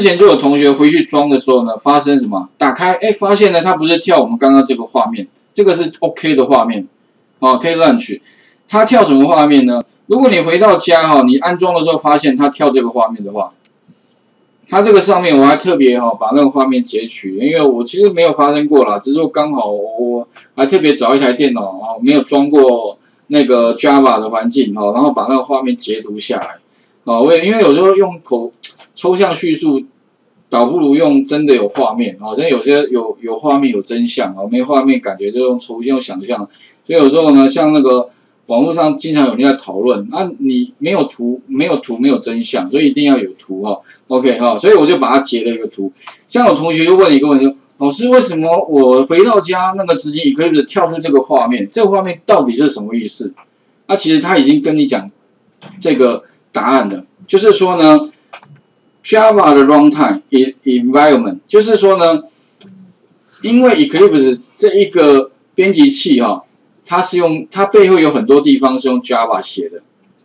之前就有同学回去装的时候呢，发生什么？打开，哎，发现呢，它不是跳我们刚刚这个画面，这个是 OK 的画面，哦，可以 launch。它跳什么画面呢？如果你回到家哈，你安装的时候发现它跳这个画面的话，它这个上面我还特别哈把那个画面截取，因为我其实没有发生过啦，只是刚好我还特别找一台电脑啊，没有装过那个 Java 的环境哈，然后把那个画面截图下来。 哦，因为有时候用抽象叙述，倒不如用真的有画面啊、哦，真的有些有画面有真相啊、哦，没画面感觉就用抽象想象。所以有时候呢，像那个网络上经常有人在讨论，啊，你没有图，没有真相，所以一定要有图哈、哦。OK 哈、哦，所以我就把它截了一个图。像有同学就问一个问题，老师为什么我回到家那个直接 Eclipse 跳出这个画面？这个画面到底是什么意思？啊，其实他已经跟你讲这个。 答案的，就是说呢 ，Java 的 runtime environment， 就是说呢，因为 Eclipse 这一个编辑器哈、哦，它背后有很多地方是用 Java 写的。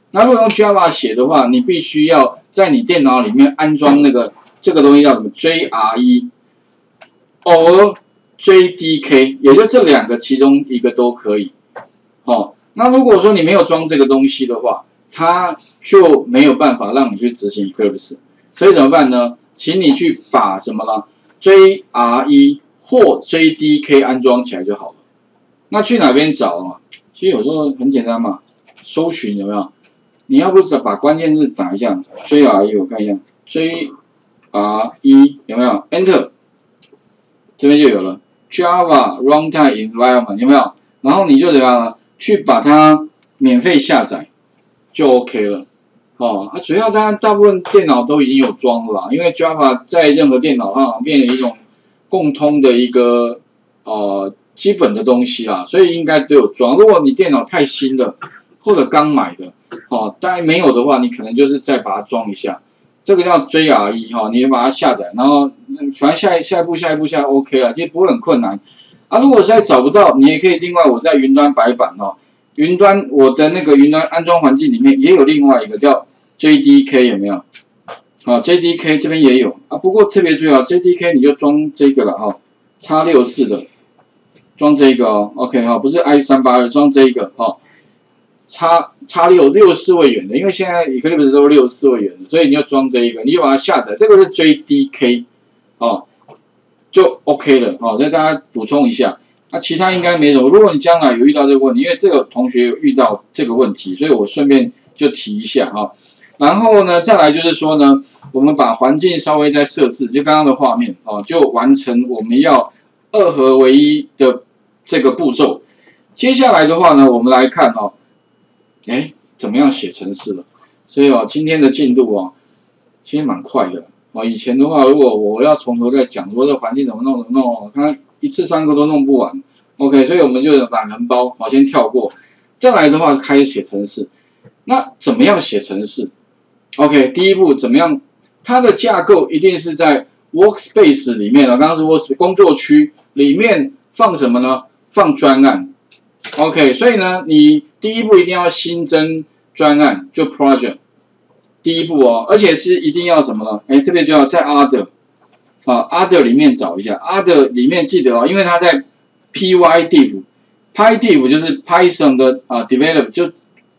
那如果用 Java 写的话，你必须要在你电脑里面安装那个这个东西叫什么 JRE， or JDK， 也就这两个其中一个都可以。哦，那如果说你没有装这个东西的话， 它就没有办法让你去执行 Eclipse， 所以怎么办呢？请你去把什么呢 JRE 或 JDK 安装起来就好了。那去哪边找啊？其实有时候很简单嘛，搜寻有没有？你要不把关键字打一下 JRE， 我看一下 JRE 有没有 ？Enter， 这边就有了 Java Runtime Environment 有没有？然后你就怎么样呢？去把它免费下载。 就 OK 了，哦，啊，主要当然大部分电脑都已经有装了啦，因为 Java 在任何电脑上变成一种共通的一个基本的东西啦，所以应该都有装。如果你电脑太新的或者刚买的，哦，当然没有的话，你可能就是再把它装一下。这个叫 JRE 哈、哦，你把它下载，然后反正下一步 OK 啊，其实不会很困难。啊，如果实在找不到，你也可以另外我在云端白板哦。 云端，我的那个云端安装环境里面也有另外一个叫 JDK 有没有？好、哦、，JDK 这边也有啊，不过特别注意啊 ，JDK 你就装这个了哈、哦、，X64 的装这个哦 ，OK 哈、哦，不是 i382 装这个哦 ，X64位元的，因为现在 Eclipse 都是64位元的，所以你就装这一个，你就把它下载，这个是 JDK 哦，就 OK 了哦，所以大家补充一下。 那、啊、其他应该没什么。如果你将来有遇到这个问题，因为这个同学有遇到这个问题，所以我顺便就提一下哈。然后呢，再来就是说呢，我们把环境稍微再设置，就刚刚的画面哦，就完成我们要二合为一的这个步骤。接下来的话呢，我们来看哦，哎，怎么样写程式了？所以哦，今天的进度哦，其实蛮快的哦。以前的话，如果我要从头再讲说这环境怎么弄，看。 一次三个都弄不完 ，OK， 所以我们就懒人包，好，先跳过。再来的话，开始写程式。那怎么样写程式 ？OK， 第一步怎么样？它的架构一定是在 workspace 里面了，刚刚是 workspace 工作区里面放什么呢？放专案。OK， 所以呢，你第一步一定要新增专案，就 project， 第一步哦，而且是一定要什么呢？哎，这边就要在 other。 啊 ，other 里面找一下 ，other 里面记得哦，因为它在 PyDev 就是 Python 的develop， 就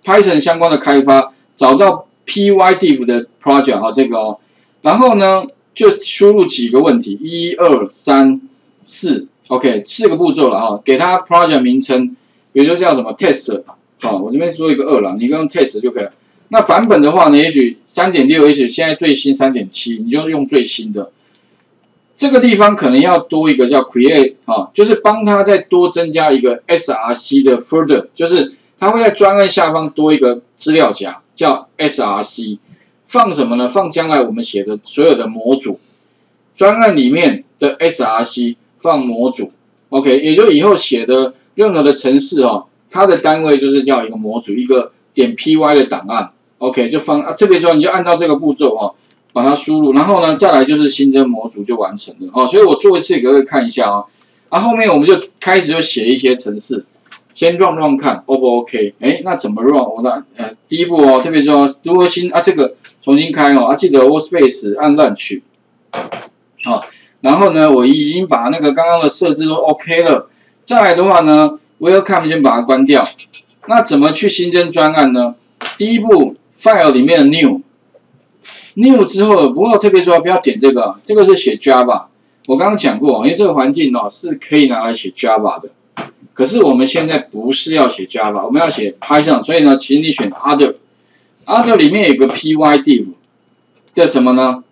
Python 相关的开发，找到 PyDev 的 project 啊、哦，这个哦，然后呢就输入几个问题，1、2、3、4 ，OK， 4个步骤了啊、哦，给它 project 名称，比如说叫什么 test 啊、哦，我这边说一个2了，你用 test 就可以了。那版本的话呢，也许 3.6， 也许现在最新 3.7， 你就用最新的。 这个地方可能要多一个叫 create 啊，就是帮他再多增加一个 src 的 folder， 就是他会在专案下方多一个资料夹叫 src， 放什么呢？放将来我们写的所有的模组，专案里面的 src 放模组 ，OK， 也就以后写的任何的程式哦，它的单位就是叫一个模组，一个点 py 的档案 ，OK， 就放啊，特别说你就按照这个步骤哦。 把它输入，然后呢，再来就是新增模组就完成了哦。所以我做一次给各位看一下啊、哦。啊，后面我们就开始就写一些程式，先run看 ，O 不 OK？ 哎，那怎么 run？ 我的第一步哦，特别说如何新啊这个重新开哦啊，记得 workspace 按 launch 好、哦，然后呢，我已经把那个刚刚的设置都 OK 了。再来的话呢 ，Welcome 先把它关掉。那怎么去新增专案呢？第一步 ，File 里面的 New 之后，不过特别说不要点这个，这个是写 Java。我刚刚讲过，因为这个环境哦是可以拿来写 Java 的。 可是我们现在不是要写 Java， 我们要写 Python， 所以呢，请你选 Other 里面有个 PyDev 的什么呢？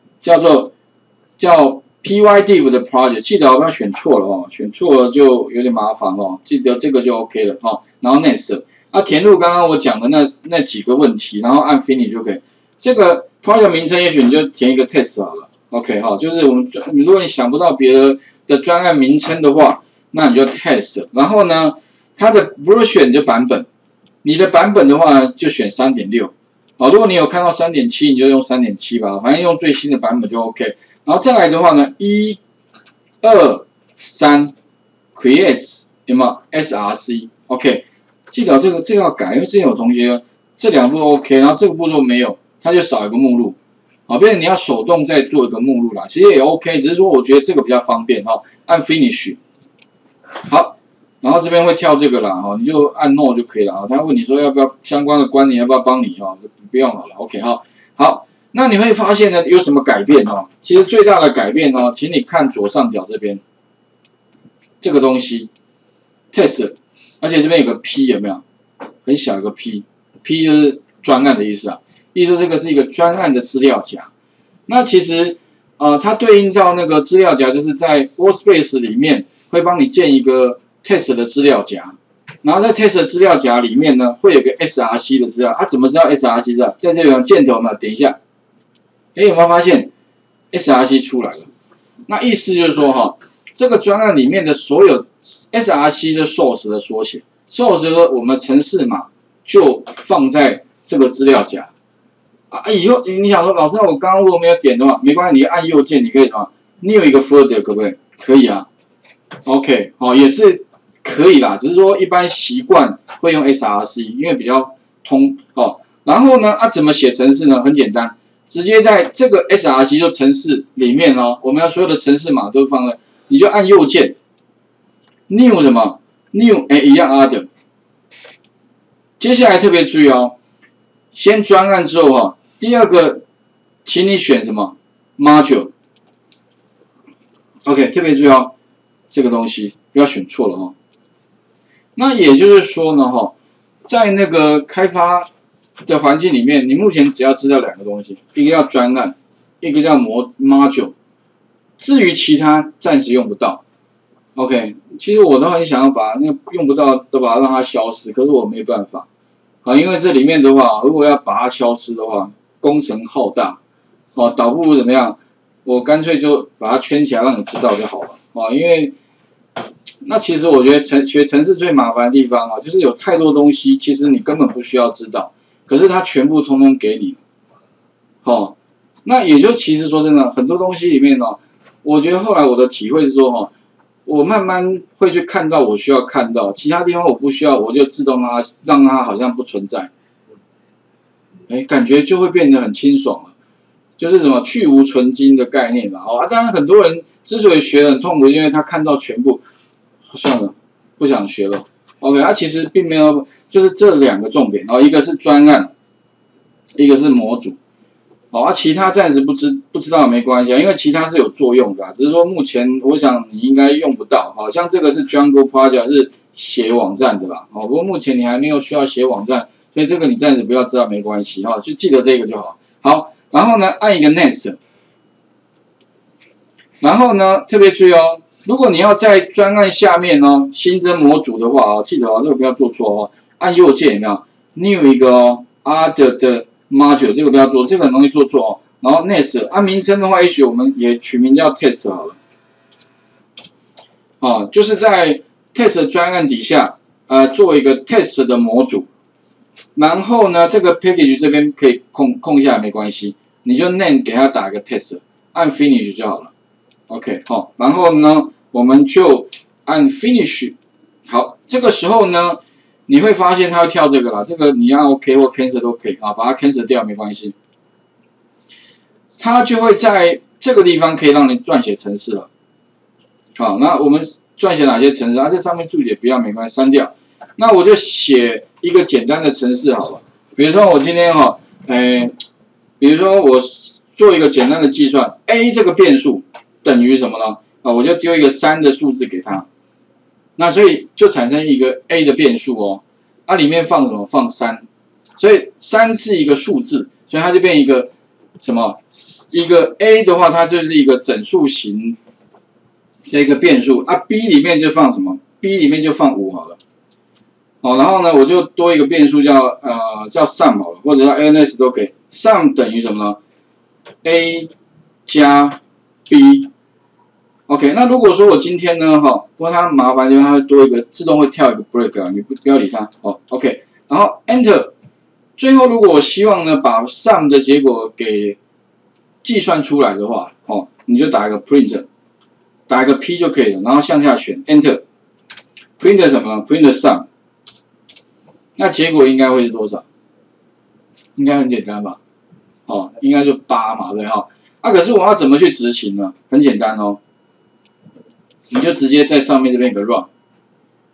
叫 PyDev 的 Project， 记得我不要选错了哦，选错了就有点麻烦哦，记得这个就 OK 了哦。然后 Next， 啊，填入刚刚我讲的那几个问题，然后按 Finish 就可以。这个 Project 名称也许你就填一个 Test 好了 ，OK 哈、哦，就是我们如果你想不到别的专案名称的话。 那你就 test， 然后呢，它的 version 就版本，你的版本的话就选 3.6， 好，如果你有看到 3.7， 你就用 3.7 吧，反正用最新的版本就 OK。然后再来的话呢， 1、2、3 create 有没有 src OK？ 记得这个要改，因为之前有同学这两步 OK， 然后这个步骤没有，它就少一个目录。 好，变成你要手动再做一个目录啦，其实也 OK， 只是说我觉得这个比较方便哈、哦，按 finish。 好，然后这边会跳这个啦，哈，你就按 No 就可以了啊。他问你说要不要相关的关联，要不要帮你哈？不用好了 ，OK 哈。好，那你会发现呢有什么改变哦？其实最大的改变哦，请你看左上角这边这个东西 ，test， 而且这边有个 P 有没有？很小一个 P 就是专案的意思啊，意思这个是一个专案的资料夹。那其实。 它对应到那个资料夹，就是在 Workspace 里面会帮你建一个 test 的资料夹，然后在 test 的资料夹里面呢，会有个 src 的资料。啊，怎么知道 src 的？在这边箭头嘛，点一下，哎，有没有发现 src 出来了？那意思就是说哈，这个专案里面的所有 src 是 source 的缩写 ，source 的我们程式码就放在这个资料夹。 啊，以后你想说，老师，我刚刚如果没有点的话，没关系，你按右键，你可以什么？你有一个 folder 可不可以？可以啊。OK， 哦，也是可以啦，只是说一般习惯会用 src， 因为比较通哦。然后呢，啊，怎么写程式呢？很简单，直接在这个 src 就程式里面哦，我们要所有的程式码都放在，你就按右键 ，new 什么 new， 哎，一样 other。接下来特别注意哦，先专案之后哈、哦。 第二个，请你选什么 module？OK， 特别注意哦，这个东西不要选错了哦。那也就是说呢，哈，在那个开发的环境里面，你目前只要知道两个东西，一个叫专案，一个叫 module。至于其他，暂时用不到。OK， 其实我都很想要把那个用不到的把它让它消失，可是我没办法啊，因为这里面的话，如果要把它消失的话。 工程浩大，哦，倒不如怎么样？我干脆就把它圈起来，让你知道就好了，哦，因为那其实我觉得学程式最麻烦的地方啊，就是有太多东西，其实你根本不需要知道，可是它全部通通给你，哦，那也就其实说真的，很多东西里面呢、哦，我觉得后来我的体会是说，哦，我慢慢会去看到我需要看到，其他地方我不需要，我就自动让它好像不存在。 哎，感觉就会变得很清爽了，就是什么去无存菁的概念啦。哦、啊，当然很多人之所以学得很痛苦，因为他看到全部，算了，不想学了。OK， 他、啊、其实并没有，就是这两个重点哦，一个是专案，一个是模组。哦，啊，其他暂时不知道没关系啊，因为其他是有作用的、啊，只是说目前我想你应该用不到。好、哦、像这个是 Django Project 是写网站的啦。哦，不过目前你还没有需要写网站。 所以这个你暂时不要知道，没关系哈，就记得这个就好。好，然后呢，按一个 Next， 然后呢，特别注意哦，如果你要在专案下面哦新增模组的话哦，记得哦，这个不要做错哦，按右键有没有 New 一个哦 Other 的 Module， 这个不要做，这个很容易做错哦。然后 Next， 按名称的话，也许我们也取名叫 Test 好了。哦，就是在 Test 专案底下，做一个 Test 的模组。 然后呢，这个 package 这边可以空下来没关系，你就 name 给它打一个 test， 按 finish 就好了。OK， 好、哦，然后呢，我们就按 finish。好，这个时候呢，你会发现它会跳这个啦，这个你按 OK 或 cancel 都可以啊，把它 cancel 掉没关系。它就会在这个地方可以让你撰写程式了。好，那我们撰写哪些程式啊？这上面注解不要没关系，删掉。那我就写一个简单的程式好了。比如说我今天哈，比如说我做一个简单的计算 ，a 这个变数等于什么呢？啊，我就丢一个3的数字给它。那所以就产生一个 a 的变数哦。那里面放什么？放3。所以3是一个数字，所以它就变一个什么？一个 a 的话，它就是一个整数型的一个变数啊。b 里面就放什么 ？b 里面就放5好了。好，然后呢，我就多一个变数叫 sum 好了，或者叫 ns 都可以。sum 等于什么呢 ？a 加 b。OK， 那如果说我今天呢，不过它麻烦就是它会多一个自动会跳一个 break 啊，你不要理它。哦 ，OK， 然后 enter。最后，如果我希望呢，把 sum 的结果给计算出来的话，哦，你就打一个 print， 打一个 p 就可以了，然后向下选 enter， print 什么呢 ？print sum， 那结果应该会是多少？应该很简单吧？哦，应该就8嘛，对哈。啊，可是我要怎么去执行呢？很简单哦，你就直接在上面这边有个 run，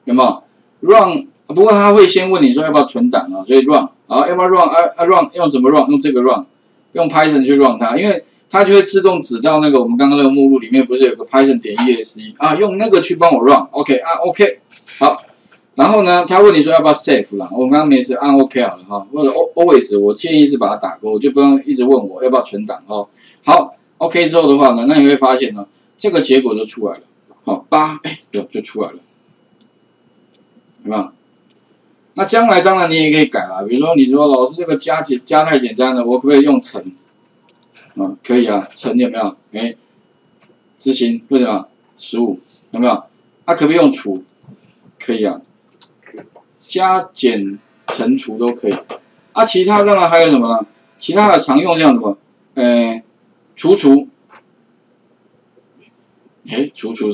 有没有 ？run， 不过他会先问你说要不要存档啊，所以 run。然后 run 用怎么 run？ 用这个 run， 用 Python 去 run 它，因为它就会自动指到那个我们刚刚那个目录里面不是有个 Python 点 ESE 啊，用那个去帮我 run。OK 啊 ，OK 好。然后呢，他问你说要不要 save 啦？我刚刚没事，按 OK 好了哈，或者 always 我建议是把它打勾，就不用一直问我要不要存档哦。好 ，OK 之后的话呢，那你会发现呢，这个结果就出来了。好，8就出来了，对吧？那将来当然你也可以改啦，比如说你说老师这个加太简单了，我可不可以用乘？啊，可以啊，乘有没有？执行为什么15有没有？啊，可不可以用除？可以啊，加减乘除都可以。啊，其他当然还有什么呢？其他的常用像什么？除什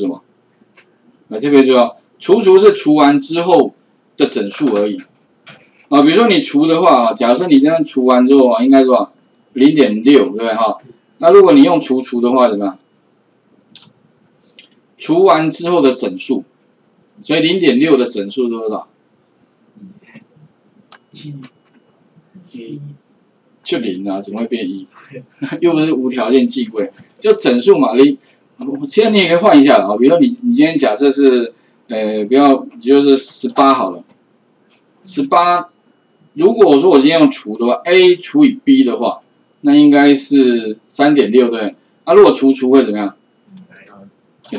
么？那特别重要，除是除完之后的整数而已啊，比如说你除的话啊，假设你这样除完之后啊，应该说 0.6 对不对哈？那如果你用除的话怎么样？除完之后的整数，所以 0.6 的整数多少？就0啊，怎么会变1？又不是无条件寄归，就整数嘛。其实你也可以换一下啊，比如说你今天假设是。不要，就是18好了。18，如果我说我今天用除的话 ，a 除以 b 的话，那应该是 3.6 对。啊，如果除会怎么样？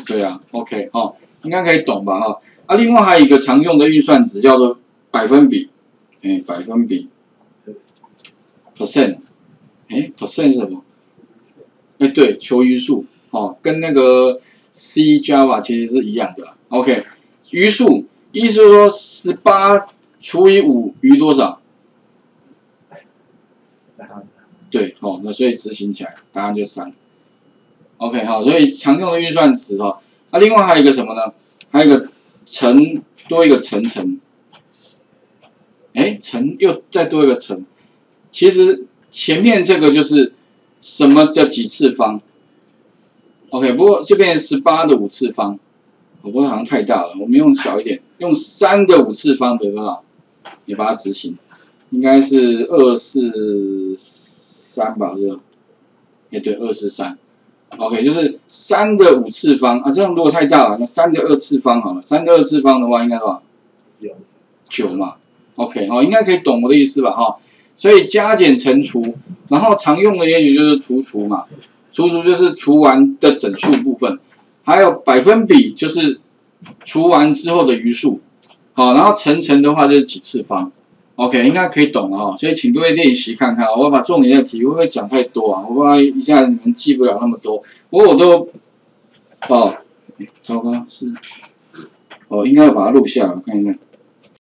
对啊 ，OK 哦，应该可以懂吧哈。啊，另外还有一个常用的运算值叫做百分比，百分比 percent， percent 是什么？对，求余数哦，跟那个 C Java 其实是一样的啦。OK。余数，意思是说18除以5余多少？对，哦，那所以执行起来答案就3。OK， 好，所以常用的运算值哈，那另外还有一个什么呢？还有一个乘，多一个乘，乘又再多一个乘，其实前面这个就是什么的几次方 ？OK， 不过这边18的5次方。我不过好像太大了，我们用小一点，用3的5次方得多少？你把它执行，应该是243吧，是吧？对，243。OK， 就是3的5次方啊，这样如果太大了，那3的2次方好了。3的2次方的话，应该多少？9嘛。OK， 好，应该可以懂我的意思吧？哈，所以加减乘除，然后常用的也许就是除嘛，除就是除完的整数部分。还有百分比就是除完之后的余数，好，然后乘的话就是几次方 ，OK， 应该可以懂了哦。所以请各位练习看看，我把重点的题会不会讲太多啊？我不知道一下你们记不了那么多，不过我都，糟糕，应该要把它录下来，我看一看。